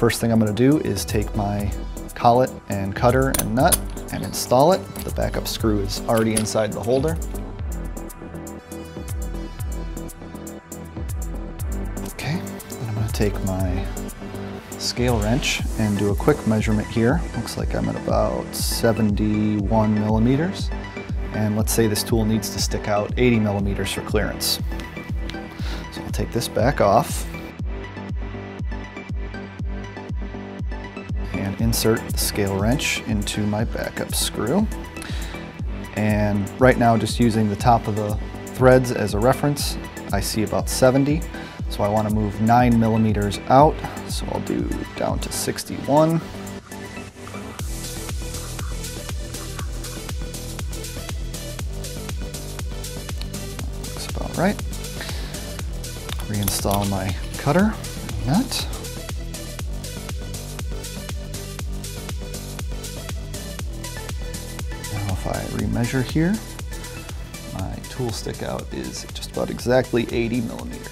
First thing I'm going to do is take my collet and cutter and nut and install it. The backup screw is already inside the holder. Okay, and I'm going to take my scale wrench and do a quick measurement here. Looks like I'm at about 71 millimeters. And let's say this tool needs to stick out 80 millimeters for clearance. So I'll take this back off and insert the scale wrench into my backup screw. And right now, just using the top of the threads as a reference, I see about 70. So I want to move 9 millimeters out. So I'll do down to 61. Right. Reinstall my cutter and nut. Now if I remeasure here, my tool stick out is just about exactly 80 millimeters.